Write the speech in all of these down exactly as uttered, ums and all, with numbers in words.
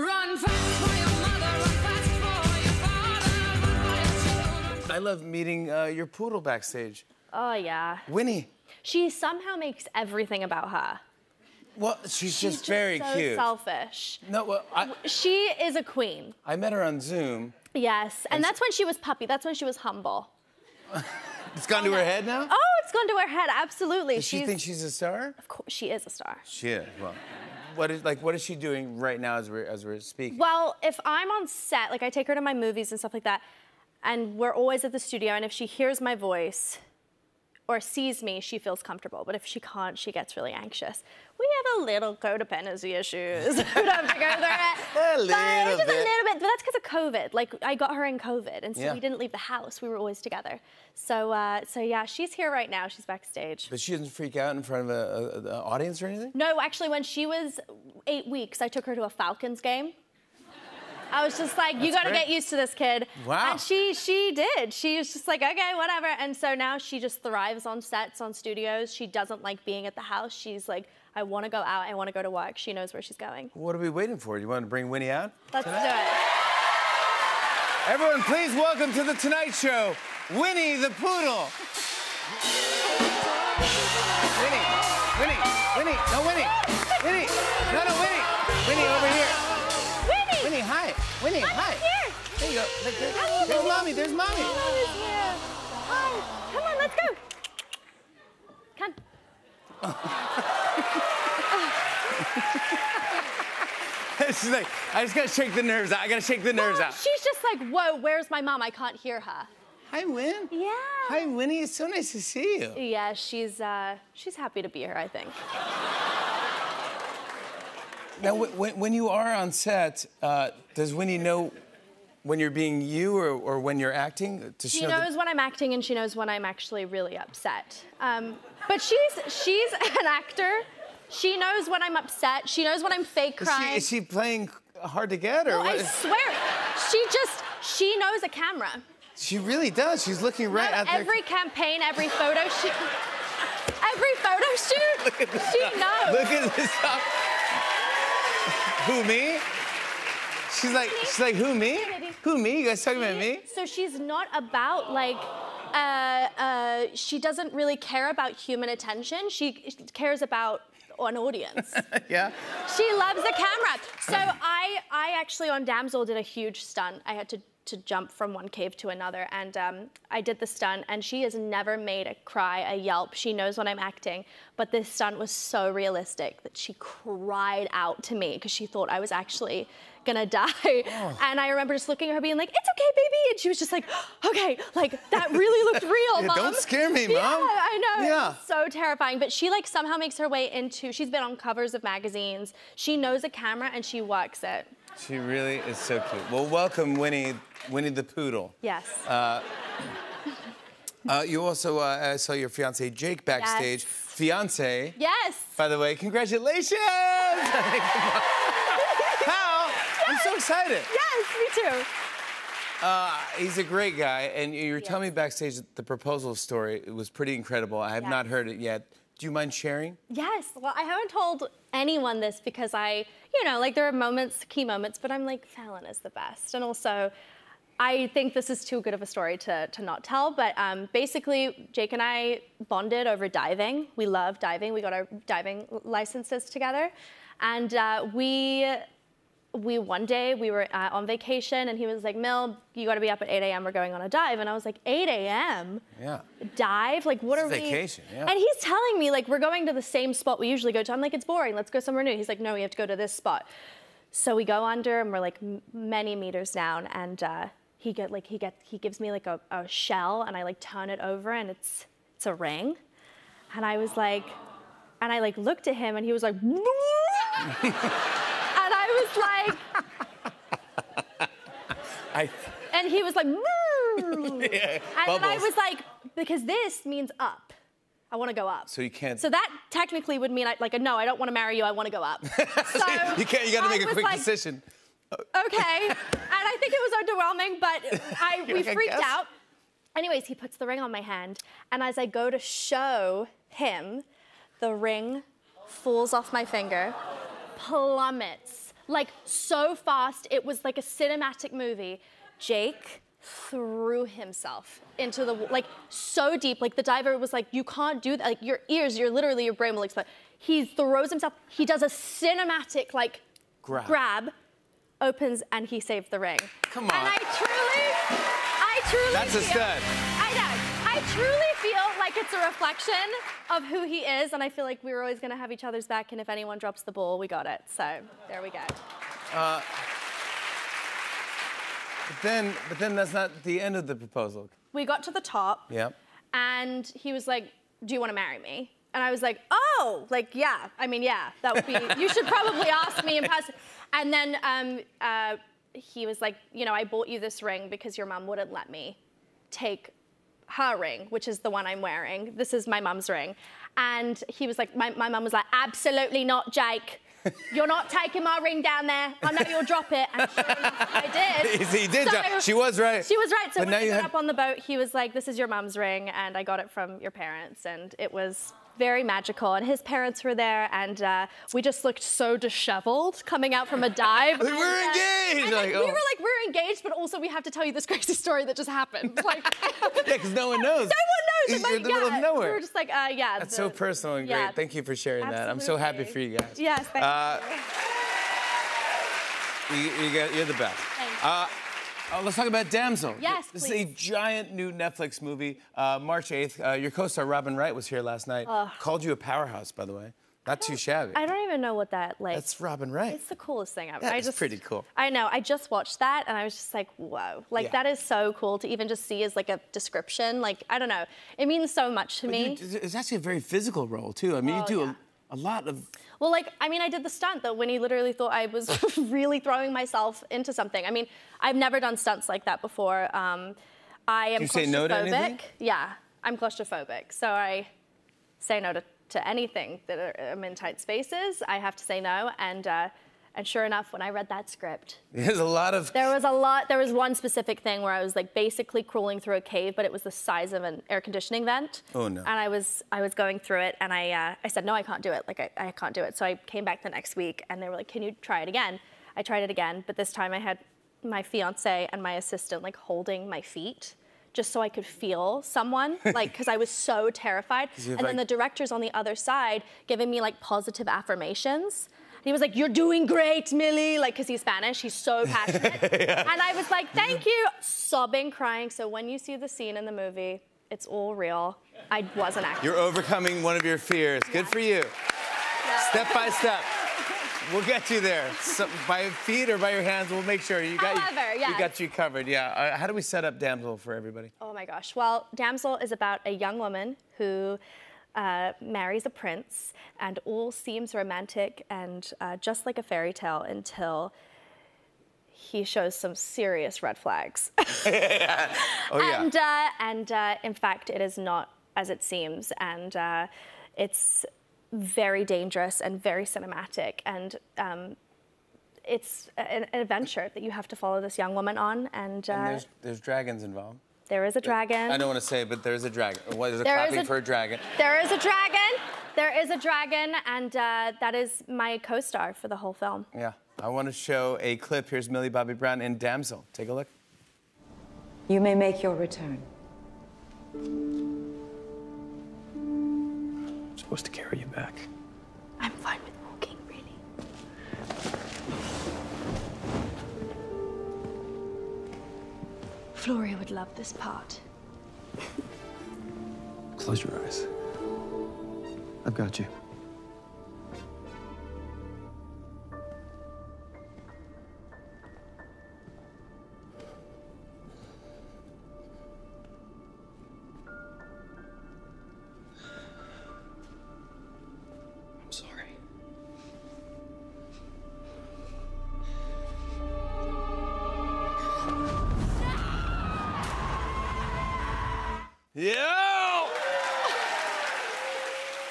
Run fast for your mother, run fast for your father, run for your children. I love meeting uh, your poodle backstage. Oh, yeah. Winnie. She somehow makes everything about her. Well, she's, she's just, just very so cute. Selfish. No, well, I, she is a queen. I met her on Zoom. Yes, and, and that's she, when she was puppy. That's when she was humble. It's gone to her head now? Oh, it's gone to her head, absolutely. Does she's, she think she's a star? Of course, she is a star. She is, well. What is, like, what is she doing right now as we're, as we're speaking? Well, if I'm on set, like, I take her to my movies and stuff like that, and we're always at the studio, and if she hears my voice or sees me, she feels comfortable. But if she can't, she gets really anxious. We have a little codependency issues. We don't have to go through it. A little but just bit. a little bit. But that's because of COVID. Like, I got her in COVID, and so yeah. we didn't leave the house. We were always together. So, uh, so yeah, she's here right now. She's backstage. But she doesn't freak out in front of an audience or anything? No, actually, when she was eight weeks, I took her to a Falcons game. I was just like, you got to get used to this kid. Wow. And she she did. She was just like, okay, whatever. And so now she just thrives on sets, on studios. She doesn't like being at the house. She's like, I want to go out. I want to go to work. She knows where she's going. What are we waiting for? You want to bring Winnie out? Let's do it. Everyone, please welcome to The Tonight Show, Winnie the Poodle. Winnie, Winnie, Winnie, no, Winnie, Winnie, no, no, Winnie, Winnie, over here. Winnie, hi. Winnie, I'm hi. Here. There you go. There, there, there's there. mommy. There's mommy. Here. Hi. Come on, let's go. Come. She's like, I just gotta shake the nerves out. I gotta shake the nerves Mom, out. She's just like, whoa, where's my mom? I can't hear her. Hi, Win. Yeah. Hi, Winnie. It's so nice to see you. Yeah, she's uh, she's happy to be here, I think. Now, when, when you are on set, uh, does Winnie know when you're being you or, or when you're acting? Does she, she knows the... when I'm acting, and she knows when I'm actually really upset. Um, but she's she's an actor. She knows when I'm upset. She knows when I'm fake crying. Is she, is she playing hard to get, or no, what? I swear, she just she knows a camera. She really does. She's looking right no, at every there. campaign, every photo shoot, every photo shoot. Look at this she stuff. knows. Look at this stuff. Who, me? She's like, she's like, who, me? Who, me? You guys talking about me? So she's not about, like, uh, uh, she doesn't really care about human attention. She, she cares about an audience. Yeah? She loves the camera. So I, I actually, on Damsel, did a huge stunt. I had to, to jump from one cave to another, and um, I did the stunt, and she has never made a cry, a yelp. She knows when I'm acting, but this stunt was so realistic that she cried out to me because she thought I was actually gonna die. Oh. And I remember just looking at her being like, it's okay, baby. And she was just like, okay, like that really looked real, yeah, Mom. Don't scare me, Mom. Yeah, I know, yeah. It's so terrifying. But she like somehow makes her way into, she's been on covers of magazines. She knows a camera and she works it. She really is so cute. Well, welcome, Winnie, Winnie the Poodle. Yes. Uh, uh, you also uh, saw your fiancé, Jake, backstage. Yes. Fiancé. Yes. By the way, congratulations! How? Yes. I'm so excited. Yes, me too. Uh, he's a great guy, and you were yes. telling me backstage that the proposal story it was pretty incredible. I have yes. not heard it yet. Do you mind sharing? Yes. Well, I haven't told anyone this because I, you know, like there are moments, key moments, but I'm like, Fallon is the best. And also, I think this is too good of a story to, to not tell. But um, basically, Jake and I bonded over diving. We love diving. We got our diving licenses together. And uh, we, we one day, we were uh, on vacation, and he was like, Mill, you got to be up at eight A M We're going on a dive. And I was like, eight A M? Yeah. Dive? Like, what it's are vacation, we? vacation, yeah. And he's telling me, like, we're going to the same spot we usually go to. I'm like, it's boring. Let's go somewhere new. He's like, no, we have to go to this spot. So we go under, and we're, like, m many meters down. And uh, he, get, like, he, get, he gives me, like, a, a shell, and I, like, turn it over, and it's, it's a ring. And I was like, and I, like, looked at him, and he was like, like, I... and he was like, yeah, and then I was like, because this means up. I want to go up. So you can't. So that technically would mean I, like, no, I don't want to marry you. I want to go up. So you can't. You got to make a quick like, decision. Okay, and I think it was underwhelming, but I we like, freaked I out. Anyways, he puts the ring on my hand, and as I go to show him, the ring falls off my finger, plummets. like so fast. It was like a cinematic movie. Jake threw himself into the, like so deep. Like the diver was like, you can't do that. Like your ears, you're literally, your brain will explode. He throws himself. He does a cinematic like grab, grab opens, and he saved the ring. Come on. And I truly, I truly That's feel, a stud. I know. I truly feel like it's a reflection of who he is, and I feel like we're always gonna have each other's back, and if anyone drops the ball, we got it. So, there we go. Uh, But then, but then that's not the end of the proposal. We got to the top. Yep. And he was like, do you want to marry me? And I was like, oh, like, yeah. I mean, yeah, that would be, you should probably ask me in person. And then um, uh, he was like, you know, I bought you this ring because your mom wouldn't let me take her ring, which is the one I'm wearing. This is my mom's ring. And he was like, my, my mom was like, absolutely not, Jake. You're not taking my ring down there. I know you'll drop it. And sure enough, I did. He did. So, she was right. She was right. So but when we got had... up on the boat, he was like, this is your mom's ring, and I got it from your parents. And it was very magical. And his parents were there, and uh, we just looked so disheveled coming out from a dive. We're and, engaged! Uh, like, oh. We were like, we're engaged, but also we have to tell you this crazy story that just happened. Like, yeah, because no one knows. No one knows. It's in the middle of nowhere. We were just like, uh, yeah. That's the, so personal and great. Yeah. Thank you for sharing Absolutely. that. I'm so happy for you guys. Yes, thank uh, you. you, you got, you're the best. Thank uh, you. Uh, let's talk about Damsel. Yes, This please. is a giant new Netflix movie, uh, March eighth. Uh, your co-star, Robin Wright, was here last night. Uh, Called you a powerhouse, by the way. Not too shabby. I don't even know what that, like... That's Robin Wright. It's the coolest thing ever. That's pretty cool. I know. I just watched that, and I was just like, whoa. Like, yeah. that is so cool to even just see as, like, a description. Like, I don't know. It means so much to but me. You, it's actually a very physical role, too. I mean, oh, you do yeah. a, a lot of... Well, like, I mean, I did the stunt, though, when he literally thought I was really throwing myself into something. I mean, I've never done stunts like that before. Um, I am claustrophobic. Do you say no to anything? Yeah. I'm claustrophobic, so I say no to... to anything that are, I'm in tight spaces, I have to say no. And uh, and sure enough, when I read that script, there's a lot of there was a lot. There was one specific thing where I was like basically crawling through a cave, but it was the size of an air conditioning vent. Oh no! And I was I was going through it, and I uh, I said no, I can't do it. Like I, I can't do it. So I came back the next week, and they were like, can you try it again? I tried it again, but this time I had my fiance and my assistant like holding my feet, just so I could feel someone, like, because I was so terrified. And like... then the director's on the other side giving me, like, positive affirmations. And he was like, you're doing great, Millie, like, because he's Spanish, he's so passionate. yeah. And I was like, thank you, sobbing, crying. So when you see the scene in the movie, it's all real. I wasn't acting. You're overcoming one of your fears. Good yeah. for you. Yeah. Step by step. We'll get you there. So, by your feet or by your hands, we'll make sure you got, However, you, yes. we got you covered. Yeah. Uh, how do we set up Damsel for everybody? Oh, my gosh. Well, Damsel is about a young woman who uh, marries a prince, and all seems romantic and uh, just like a fairy tale until he shows some serious red flags. yeah. Oh, yeah. And, uh, and uh, in fact, it is not as it seems, and uh, it's... very dangerous and very cinematic, and um, it's an, an adventure that you have to follow this young woman on. And, uh, and there's, there's dragons involved. There is a dragon. I don't want to say, but there is a dragon. What is a clapping for a dragon? There is a dragon. There is a dragon, and uh, that is my co-star for the whole film. Yeah, I want to show a clip. Here's Millie Bobby Brown in Damsel. Take a look. You may make your return. Supposed to carry you back. I'm fine with walking, really. Floria would love this part. Close your eyes. I've got you. Yo!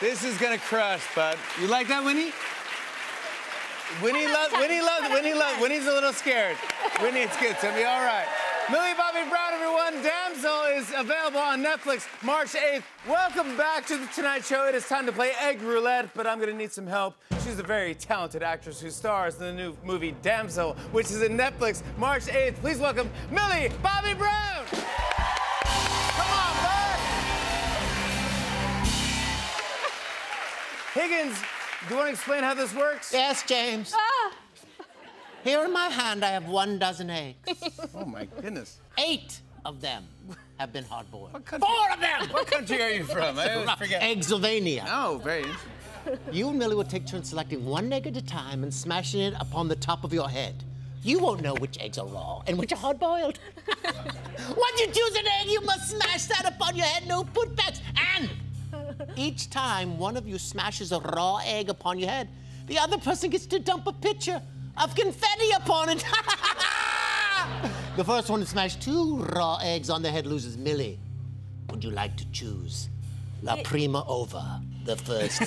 This is gonna crush, bud. You like that, Winnie? Winnie loves. Winnie loves. Winnie loves. Winnie's a little scared. Winnie, it's good. It's gonna be all right. Millie Bobby Brown, everyone. Damsel is available on Netflix March eighth. Welcome back to The Tonight Show. It is time to play Egg Roulette, but I'm going to need some help. She's a very talented actress who stars in the new movie Damsel, which is in Netflix March eighth. Please welcome Millie Bobby Brown. Come on, bud. Higgins, do you want to explain how this works? Yes, James. Ah. Here in my hand, I have one dozen eggs. Oh, my goodness. Eight of them have been hard-boiled. Four of them! What country are you from? I always forget. Eggsylvania. Oh, very interesting. You and Millie will take turns selecting one egg at a time and smashing it upon the top of your head. You won't know which eggs are raw and which are hard-boiled. Once you choose an egg, you must smash that upon your head, no putbacks, and... each time one of you smashes a raw egg upon your head, the other person gets to dump a pitcher of confetti upon it. The first one to smash two raw eggs on their head loses. Millie, would you like to choose La Prima Ova, the first? La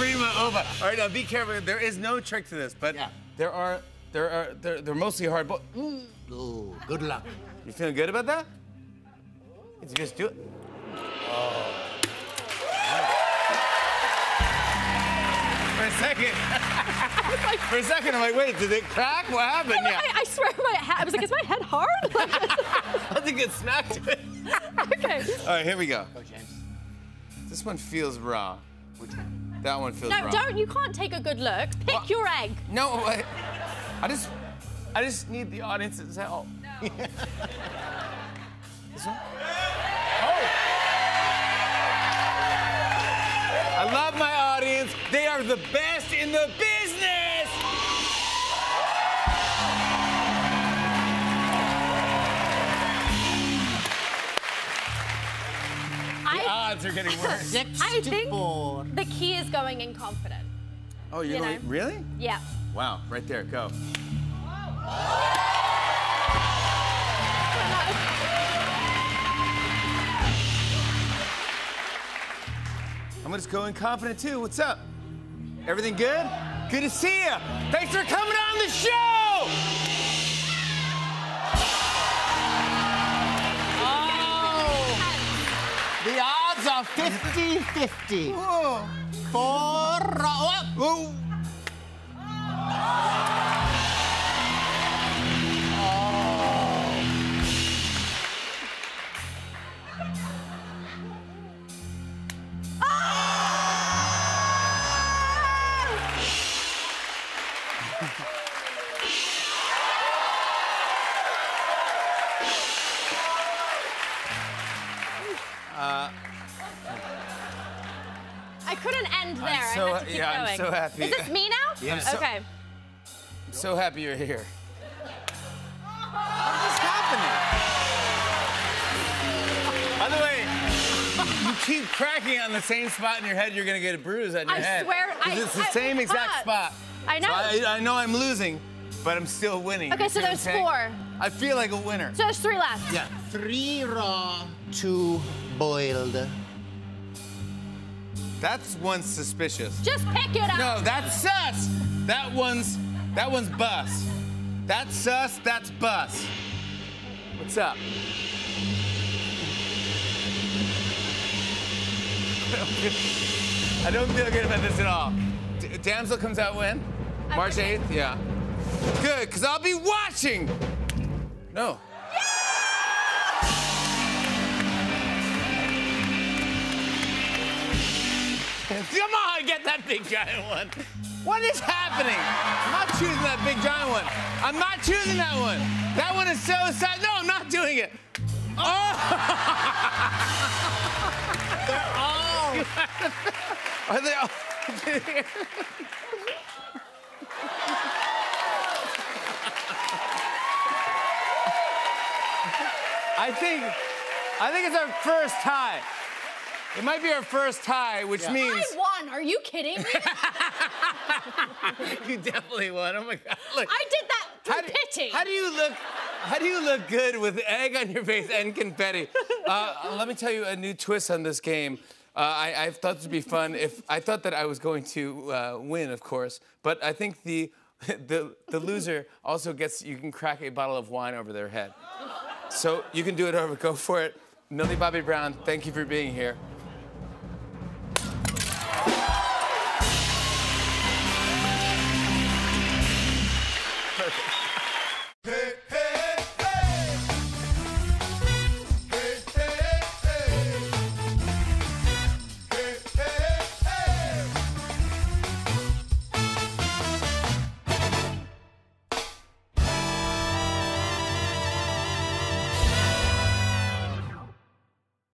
Prima Ova. All right, now be careful. There is no trick to this, but yeah. there are, there are, they're, they're mostly hard. Bo mm. Ooh, good luck. You feeling good about that? Let's just do it. Oh. For a second, like, for a second, I'm like, wait, did it crack? What happened? I, yeah. I, I swear, my hat. I was like, is my head hard? I think it smacked it. Okay. All right, here we go. Go, James. This one feels raw. Which one? That one feels no, raw. No, don't. You can't take a good look. Pick well, your egg. No, I, I just, I just need the audience's help. No. Yeah. This one? Oh. I love my audience. They are the best in the business! I, the odds are getting worse. Six I to think four. The key is going in confident. Oh, you're you going... Know? Really? Yeah. Wow, right there, go. I'm gonna just go in confident, too. What's up? Everything good? Good to see you. Thanks for coming on the show! Oh! The odds are fifty fifty. Whoa. Four... Whoa. Uh, I couldn't end there. I'm so, I had to keep yeah, going. I'm so happy. Is this me now? Yeah. So, okay. I'm so happy you're here. What is happening? By the way, you keep cracking on the same spot in your head, you're gonna get a bruise on your I head. Swear, I swear. It's the I, same I, exact I, spot. I know. So I, I know I'm losing, but I'm still winning. Okay, so there's four. I feel like a winner. So there's three left. Yeah. Three raw, two boiled. That's one suspicious. Just pick it up. No, that's sus. That one's, that one's bus. That's sus, that's bus. What's up? I don't feel good about this at all. D Damsel comes out when? March eighth, yeah. Good, because I'll be watching. No. Come on, get that big giant one. What is happening? I'm not choosing that big giant one. I'm not choosing that one. That one is so sad. No, I'm not doing it. Oh! They're all... Are they all... I think... I think it's our first tie. It might be our first tie, which yeah. means... I won! Are you kidding me? You definitely won. Oh, my God. Look. I did that through how do, pity. How do you look... How do you look good with egg on your face and confetti? Uh, let me tell you a new twist on this game. Uh, I, I thought this would be fun if... I thought that I was going to uh, win, of course, but I think the... the, the loser also gets, you can crack a bottle of wine over their head. So you can do it over, go for it. Millie Bobby Brown, thank you for being here. Perfect.